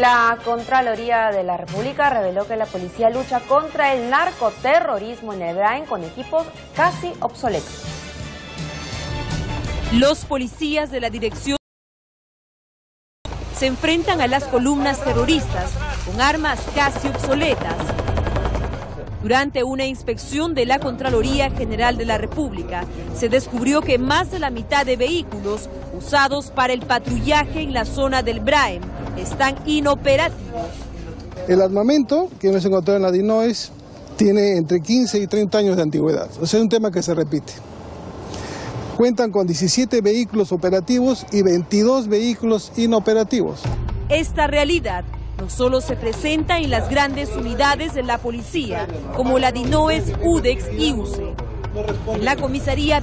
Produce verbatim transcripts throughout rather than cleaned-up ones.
La Contraloría de la República reveló que la policía lucha contra el narcoterrorismo en el VRAEM con equipos casi obsoletos. Los policías de la dirección se enfrentan a las columnas terroristas con armas casi obsoletas. Durante una inspección de la Contraloría General de la República, se descubrió que más de la mitad de vehículos usados para el patrullaje en la zona del VRAEM están inoperativos. El armamento que nos encontró en la Dinoes tiene entre quince y treinta años de antigüedad, o sea, es un tema que se repite. Cuentan con diecisiete vehículos operativos y veintidós vehículos inoperativos. Esta realidad no solo se presenta en las grandes unidades de la policía, como la Dinoes, Udex y U C E. En la comisaría,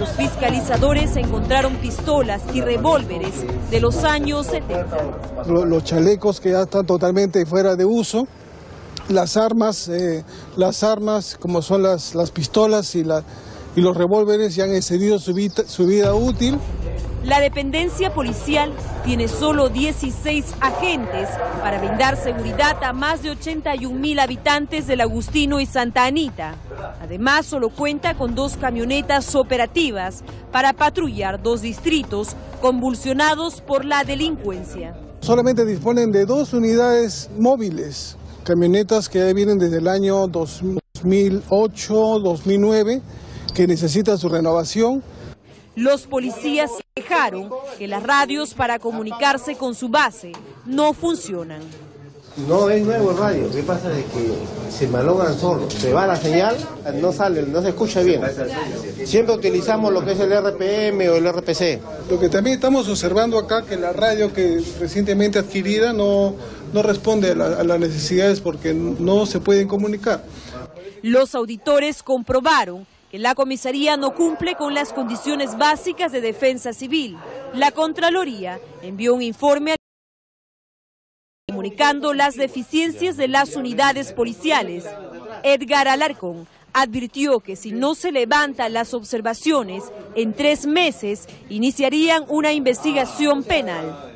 los fiscalizadores encontraron pistolas y revólveres de los años setenta. Los chalecos que ya están totalmente fuera de uso, las armas, eh, las armas como son las, las pistolas y, la, y los revólveres ya han excedido su vida, su vida útil. La dependencia policial tiene solo dieciséis agentes para brindar seguridad a más de ochenta y un mil habitantes del Agustino y Santa Anita. Además, solo cuenta con dos camionetas operativas para patrullar dos distritos convulsionados por la delincuencia. Solamente disponen de dos unidades móviles, camionetas que vienen desde el año dos mil ocho, dos mil nueve, que necesitan su renovación. Los policías dejaron que las radios para comunicarse con su base no funcionan. No es nuevo radio, lo que pasa es que se malogran solos, se va la señal, no sale, no se escucha bien. Siempre utilizamos lo que es el R P M o el R P C. Lo que también estamos observando acá, que la radio que recientemente adquirida no, no responde a, la, a las necesidades porque no se pueden comunicar. Los auditores comprobaron que la comisaría no cumple con las condiciones básicas de defensa civil. La Contraloría envió un informe comunicando las deficiencias de las unidades policiales. Edgar Alarcón advirtió que si no se levantan las observaciones, en tres meses iniciarían una investigación penal.